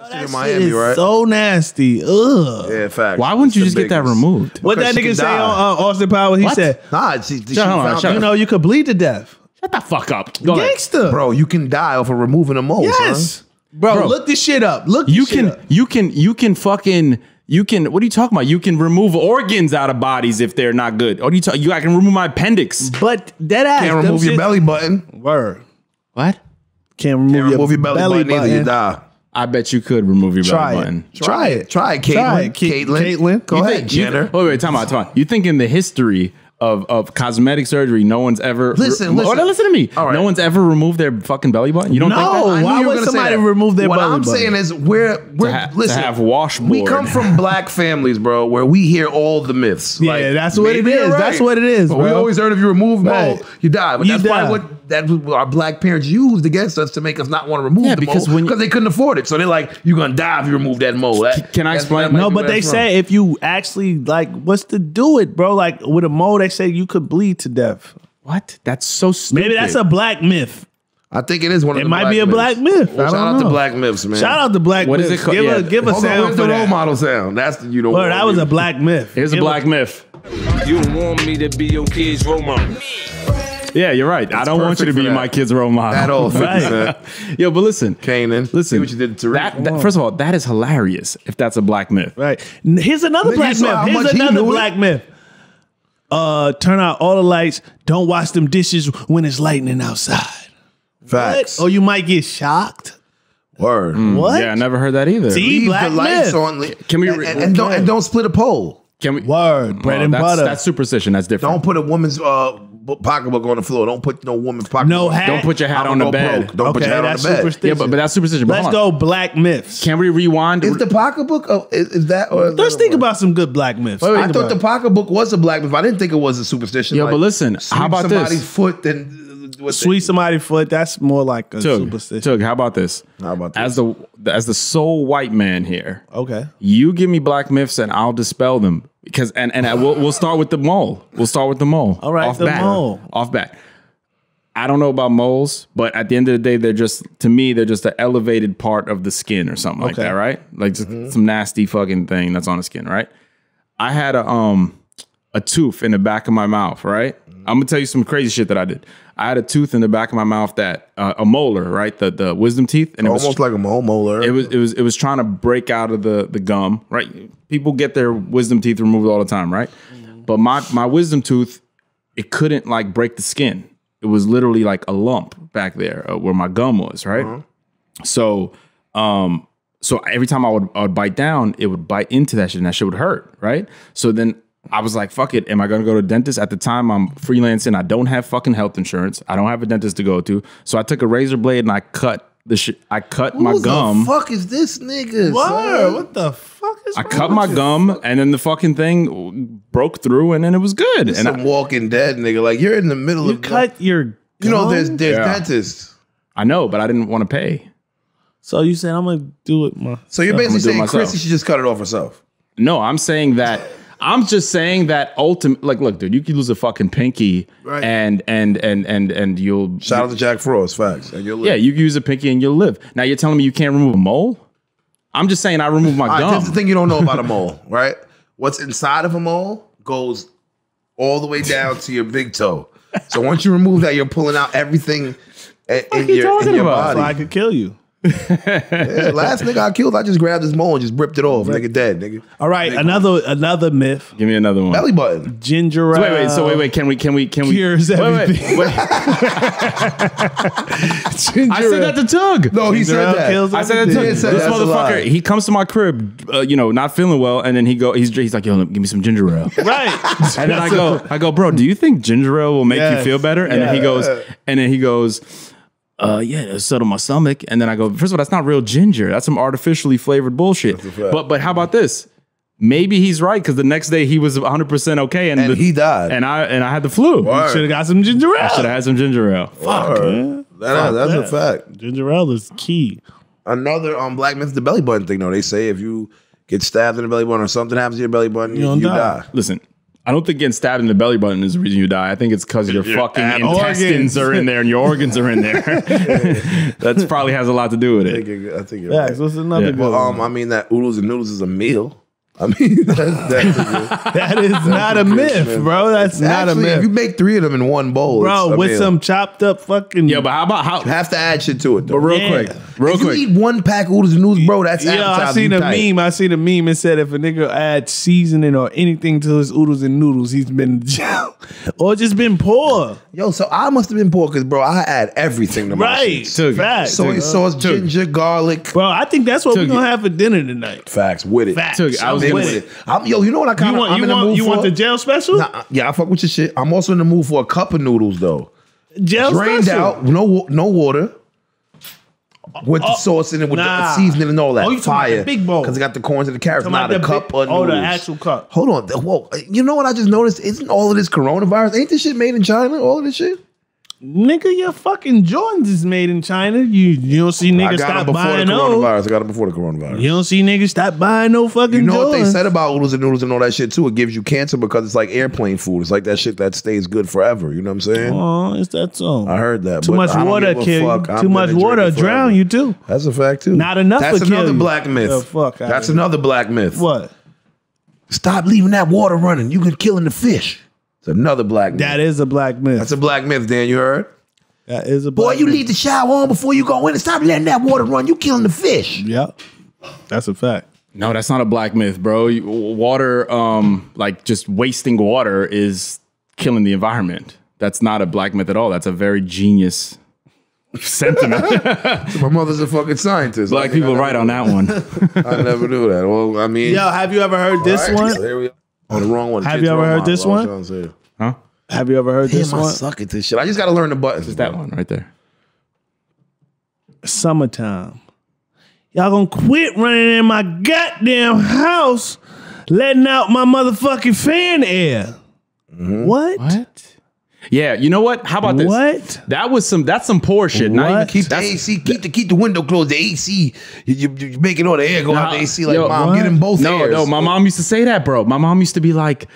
Oh, that in Miami, shit is right? So nasty. Ugh. Yeah, fact. Why wouldn't you just get that removed? What that nigga say on Austin Powers? He said, "Nah, she you know you could bleed to death." Shut the fuck up, gangster. Bro, you can die off of removing a mole. Yes, son. Bro, look this shit up. Look, you can. What are you talking about? You can remove organs out of bodies if they're not good. What are you talking? I can remove my appendix, but that ass can't remove your belly button. Word. What? Can't remove your belly button either. You die. I bet you could remove your belly button. Try it. Try it, Caitlyn. Caitlyn, go ahead, Jenner. Oh wait, time out. You think in the history of cosmetic surgery, no one's ever listen to me. All right. No one's ever removed their fucking belly button. You don't think that? Why would somebody remove their belly button? What I'm saying is listen, to have washboard. We come from black families, bro, where we hear all the myths. Yeah, like, that's what it is. Right. That's what it is. But we always heard if you remove mole, you die. But that's why that's what our black parents used against us to make us not want to remove the mole because they couldn't afford it. So they're like, you're gonna die if you remove that mole. Can I explain? No, but they say if you actually like, what's to do it, bro? Like with a mole, they say you could bleed to death. What? That's so stupid. Maybe that's a black myth. I think it is one of the black myths. It might be a black myth. Shout out to black myths, man. Shout out to black myths. What is it called? Give a sound. Where's the role model sound? That's the, you know. That was a black myth. Here's a black myth. You want me to be your kid's role model. Yeah, you're right. I don't want you to be my kid's role model. At all. Right. Yo, but listen. Kanan. Listen. See what you did to Tariq. First of all, that is hilarious if that's a black myth. Right. Here's another black myth. Here's another black myth. Turn out all the lights. Don't wash them dishes when it's lightning outside. Facts. What? Or you might get shocked. Word. What? Yeah, I never heard that either. See, black myth. Can we and don't split a pole. Can we? Word. Bread and butter. That's superstition. That's different. Don't put a woman's pocketbook on the floor. Don't put no woman's pocketbook. No hat. Don't put your hat on the bed. Don't put your hat on the bed. Yeah, but that's superstition. Let's go black myths. Can we rewind? Is the pocketbook? Oh, is that? Or let's think about some good black myths. I thought the pocketbook was a black myth. I didn't think it was a superstition. Yeah, but listen. How about this? Somebody's foot. Sweep somebody's foot. That's more like a superstition. Tug, how about this? How about this? As the sole white man here. Okay. You give me black myths and I'll dispel them. Because we'll start with the mole. We'll start with the mole. All right, off bat. I don't know about moles, but at the end of the day, they're just, to me, they're just an elevated part of the skin or something like that, right? Like just some nasty fucking thing that's on the skin, right? I had a tooth in the back of my mouth, right? I'm gonna tell you some crazy shit that I did. I had a tooth in the back of my mouth that a molar, right? The wisdom teeth, and it was almost like a molar. It was trying to break out of the gum, right? People get their wisdom teeth removed all the time, right? But my wisdom tooth, it couldn't like break the skin. It was literally like a lump back there where my gum was, right? So every time I would bite down, it would bite into that shit, and that shit would hurt, right? So then I was like, fuck it. Am I going to go to a dentist? At the time, I'm freelancing. I don't have fucking health insurance. I don't have a dentist to go to. So I took a razor blade and I cut the shit. I cut my gum. What the fuck is this nigga? What the fuck is this? I cut my gum and then the fucking thing broke through and then it was good. It's a Walking Dead nigga. Like you're in the middle of. You cut your gum? You know, there's dentists. I know, but I didn't want to pay. So you said, I'm going to do it myself. So you're basically saying Chrissy should just cut it off herself. No, I'm saying that. I'm just saying that ultimate, like, look, dude, you can lose a fucking pinky, right? and you'll shout out to Jack Frost, facts, and you'll live. Yeah, you can use a pinky and you'll live. Now you're telling me you can't remove a mole? I'm just saying I remove my gum. That's the thing you don't know about a mole, right? What's inside of a mole goes all the way down to your big toe. So once you remove that, you're pulling out everything in your body. I could kill you. Yeah, last nigga I killed, I just grabbed his mole and just ripped it off. Nigga dead, nigga. All right, another myth. Give me another one. Belly button. Ginger ale. So wait. Can we? Cures everything. Wait. I said that to Tug. No, he said that. I said that to Tug. This motherfucker, he comes to my crib, you know, not feeling well, and then he's like, yo, give me some ginger ale. Right. And then I go, bro, do you think ginger ale will make you feel better? And then he goes. Yeah, it'll settle my stomach. And then I go, first of all, that's not real ginger. That's some artificially flavored bullshit. But how about this? Maybe he's right, because the next day he was 100% okay. And he died. And I had the flu. You should have got some ginger ale. I should have had some ginger ale. Fuck, man. That's a fact. Ginger ale is key. Another black myth, the belly button thing, though. They say if you get stabbed in the belly button or something happens to your belly button, you die. Listen, I don't think getting stabbed in the belly button is the reason you die. I think it's because your fucking intestines are in there and your organs are in there. That probably has a lot to do with it. I think you're yeah, right. So it's another good one. I mean, that oodles and noodles is a meal. I mean, that is not a myth, bro. That's not a myth. If you make 3 of them in one bowl, bro, with some chopped up fucking. Yeah, but how about how? You have to add shit to it, though. But real quick. You eat 1 pack of oodles and noodles, bro. That's appetizing. I seen a meme. I seen a meme. It said if a nigga adds seasoning or anything to his oodles and noodles, he's been or just been poor. Yo, so I must have been poor because, bro, I add everything to my shit. Facts. Soy sauce, ginger, garlic. Bro, I think that's what we're gonna have for dinner tonight. Facts with it. Facts. Yo, you know what I kind of want? You want the jail special? Nah, yeah, I fuck with your shit. I'm also in the mood for a cup of noodles though. Jail special, drained out, no water, with the sauce in it, with the seasoning and all that. Oh, you talking about the big bowl? Because it got the corns and the carrots, not a cup of noodles. Oh, the actual cup. Hold on, whoa. You know what I just noticed? Isn't all of this coronavirus? Ain't this shit made in China? All of this shit. Nigga, your fucking Jordans is made in China. You don't see niggas stop buying those. I got it before the coronavirus. You don't see niggas stop buying no fucking Jordans. You know what they said about oodles and noodles and all that shit too? It gives you cancer because it's like airplane food. It's like that shit that stays good forever. You know what I'm saying? Oh, it's that so. I heard that. Too much water kill you. Too much water drown you too. That's a fact too. Not enough. That's another black myth. That's another black myth. What? Stop leaving that water running. You can killing the fish. Another black myth. That is a black myth. That's a black myth, Dan. You heard? That is a black myth. Boy, you leave the shower on before you go in and stop letting that water run. You killing the fish. Yep. That's a fact. No, that's not a black myth, bro. Water, like just wasting water is killing the environment. That's not a black myth at all. That's a very genius sentiment. So my mother's a fucking scientist. Black people right on that one. I never knew that. Well, I mean. Yo, have you ever heard this one? So here we go. Oh, the wrong one. Have you ever heard this one? Huh? Have you ever heard this one? I suck at this shit. I just got to learn the buttons. It's that one right there. Summertime. Y'all gonna quit running in my goddamn house, letting out my motherfucking fan air. Mm-hmm. What? What? Yeah, you know what? How about this? What? That was some. That's some poor shit. Not even keep the AC. Keep the window closed. The AC. You making all the air go out the AC. Like yo, mom, get them both. No. My mom used to say that, bro. My mom used to be like,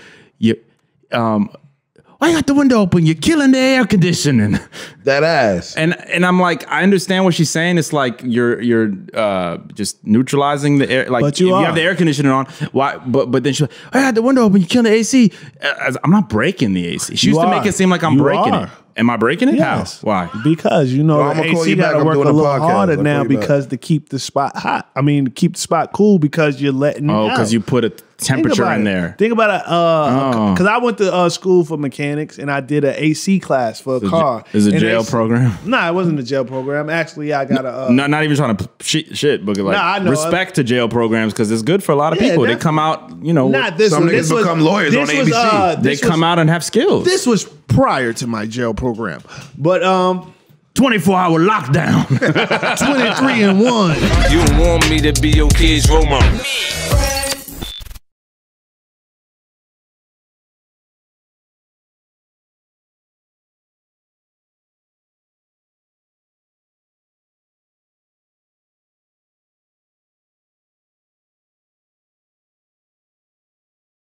I got the window open. You're killing the air conditioning. That ass. And I'm like, I understand what she's saying. It's like you're just neutralizing the air. Like you have the air conditioning on. Why? But then she's like, I got the window open. You're killing the AC. I'm not breaking the AC. She used to make it seem like I'm breaking it. Am I breaking it? Yes. How? Why? Because you know the AC got to work a little harder now because to keep the spot hot. I mean, to keep the spot cool because you're letting it out. Oh, because you put a temperature in there. Think about it. Because I went to school for mechanics and I did an AC class for a car. Is it a jail program? No, it wasn't a jail program. Actually, I got a. Not even trying to shit, but like respect to jail programs because it's good for a lot of people. They come out, you know, some niggas become lawyers on ABC. They come out and have skills. This was prior to my jail program, but 24-hour lockdown, 23 and 1. You want me to be your kid's role model.